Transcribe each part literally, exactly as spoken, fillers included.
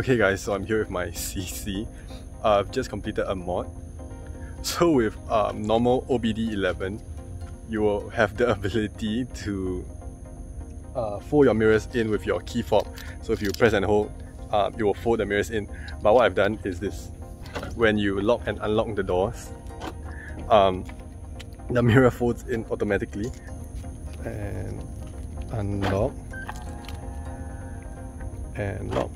Okay guys, so I'm here with my C C. Uh, I've just completed a mod. So with um, normal O B D eleven, you will have the ability to uh, fold your mirrors in with your key fob. So if you press and hold, uh, it will fold the mirrors in. But what I've done is this. When you lock and unlock the doors, um, the mirror folds in automatically. And unlock. And lock.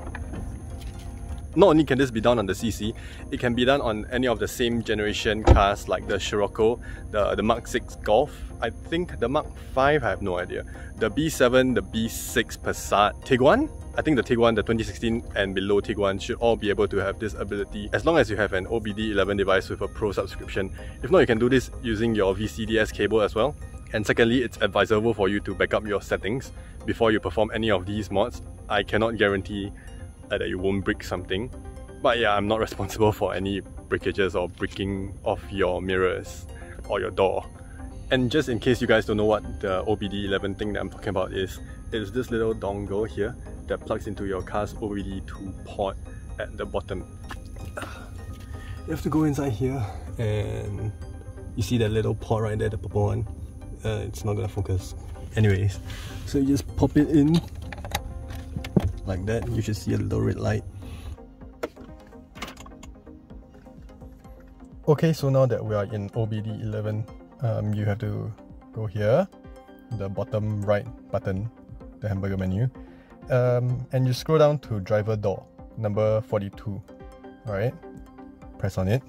Not only can this be done on the C C, it can be done on any of the same generation cars like the Scirocco, the, the Mark six Golf, I think the Mark five, I have no idea, the B seven, the B six Passat, Tiguan? I think the Tiguan, the twenty sixteen and below Tiguan should all be able to have this ability as long as you have an O B D eleven device with a Pro subscription. If not, you can do this using your V C D S cable as well. And secondly, it's advisable for you to back up your settings before you perform any of these mods. I cannot guarantee Uh, that you won't break something, but yeah, I'm not responsible for any breakages or breaking of your mirrors or your door. And just in case you guys don't know what the O B D eleven thing that I'm talking about is, it's this little dongle here that plugs into your car's O B D two port at the bottom. You have to go inside here and you see that little port right there, the purple one. Uh, it's not gonna focus. Anyways, so you just pop it in like that, you should see a little red light. Okay, so now that we are in O B D eleven, um, you have to go here, the bottom right button, the hamburger menu, um, and you scroll down to driver door, number forty-two. Alright, press on it.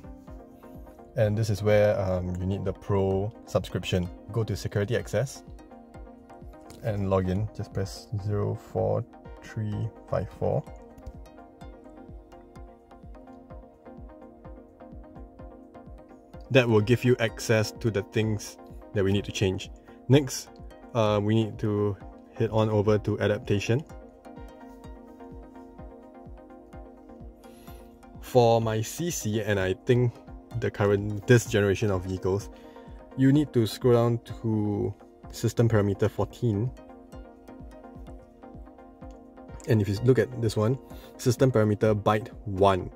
And this is where um, you need the Pro subscription. Go to security access and log in. Just press zero four three five four. That will give you access to the things that we need to change. Next, uh, we need to head on over to adaptation. For my C C, and I think the current this generation of vehicles, you need to scroll down to system parameter fourteen. And if you look at this one, system parameter byte one,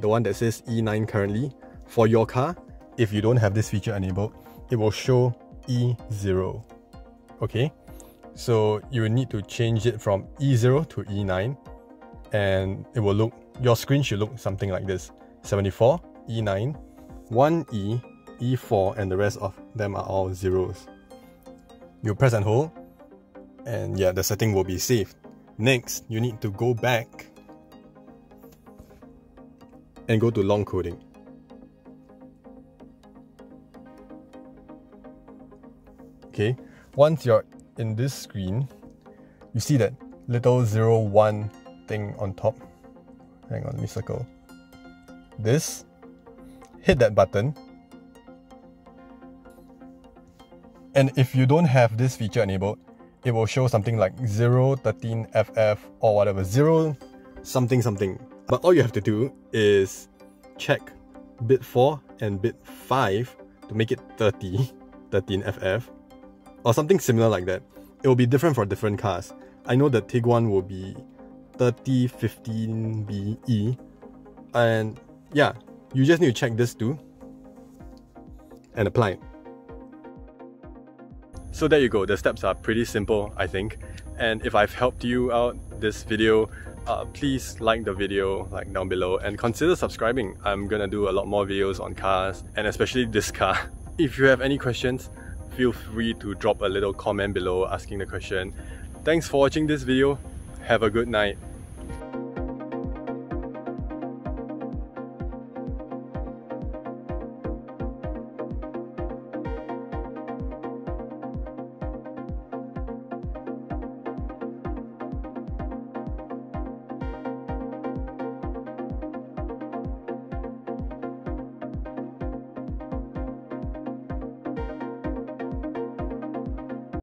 the one that says E nine currently, for your car, if you don't have this feature enabled, it will show E zero. Okay, so you need to change it from E zero to E nine, and it will look, your screen should look something like this: seventy-four, E nine, one E, E four, and the rest of them are all zeros. You press and hold, and yeah, the setting will be saved. Next, you need to go back and go to long coding. Okay, once you're in this screen, you see that little zero one thing on top. Hang on, let me circle this. Hit that button. And if you don't have this feature enabled, it will show something like zero thirteen F F or whatever, zero something something. But all you have to do is check bit four and bit five to make it thirty, thirteen F F or something similar like that. It will be different for different cars. I know the Tiguan will be thirty fifteen B E, and yeah, you just need to check this too and apply it. So there you go, the steps are pretty simple, I think. And if I've helped you out this video, uh, please like the video like down below and consider subscribing. I'm gonna do a lot more videos on cars, and especially this car. If you have any questions, feel free to drop a little comment below asking the question. Thanks for watching this video. Have a good night.